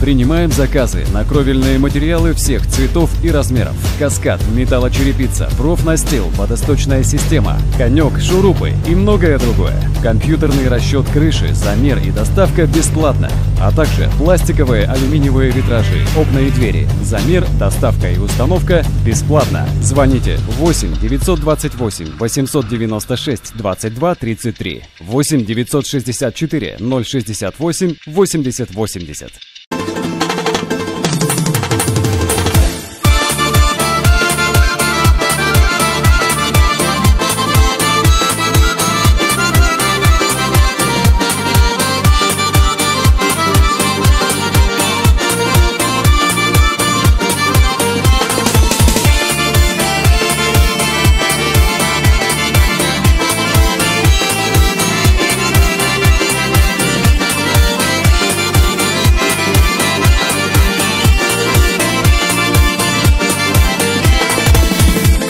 Принимаем заказы на кровельные материалы всех цветов и размеров. Каскад, металлочерепица, профнастил, водосточная система, конек, шурупы и многое другое. Компьютерный расчет крыши, замер и доставка бесплатно. А также пластиковые, алюминиевые витражи, окна и двери. Замер, доставка и установка бесплатно. Звоните 8 928 896 22 33 8 964 068 80 80.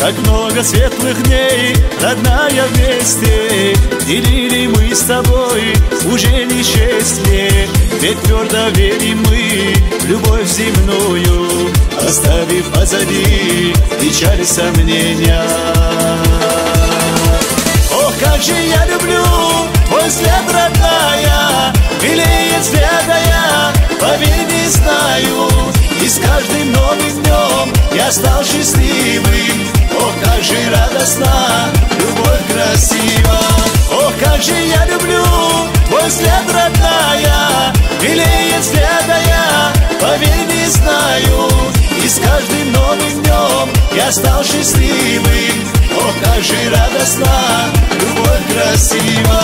Так много светлых дней, родная, вместе делили мы с тобой уже несчастье. Ведь твердо верим мы в любовь земную, оставив позади печаль сомнения. Ох, как же я люблю твой взгляд, родная, милее взглядая, поверь, не знаю. И с каждым новым днем я стал счастливым. Ох, как же радостна, любовь красива. Ох, как же я люблю твой взгляд, родная, милее взглядая, поверь, не знаю. И с каждым новым днем я стал счастливым. Ох, как же радостна, любовь красива.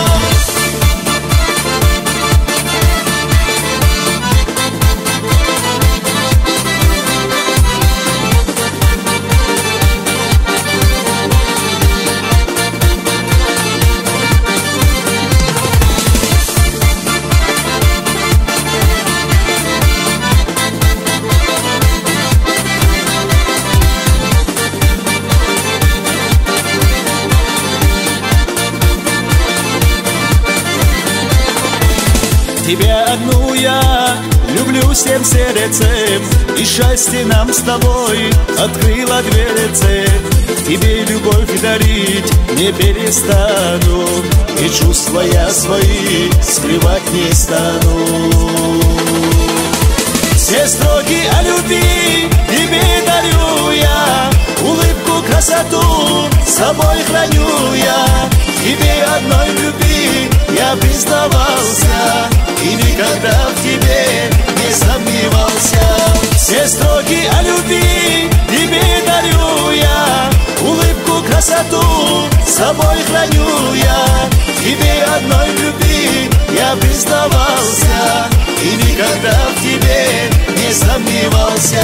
Тебя одну я люблю всем сердцем, и счастье нам с тобой открыло дверцы. Тебе любовь дарить не перестану, и чувства я свои скрывать не стану. Все строки о любви тебе дарю я, улыбку, красоту с собой храню я. Тебе одной любви я признавался и никогда в тебе не сомневался. Все строки о любви тебе дарю я, улыбку, красоту с собой храню я. Тебе одной любви я признавался и никогда в тебе не сомневался.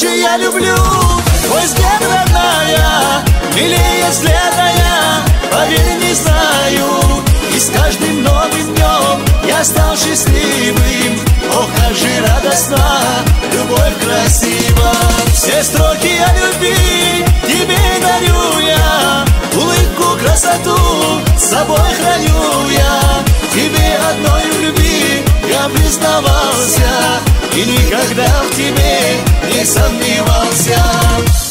Я люблю твой взгляд, родная, милее взглядная, поверь, не знаю. И с каждым новым днем я стал счастливым. Ох, как же радостна, любовь красива. Все строки о любви тебе дарю я, улыбку, красоту с собой храню я. Тебе одной в любви я признавался и никогда в тебе не сомневался.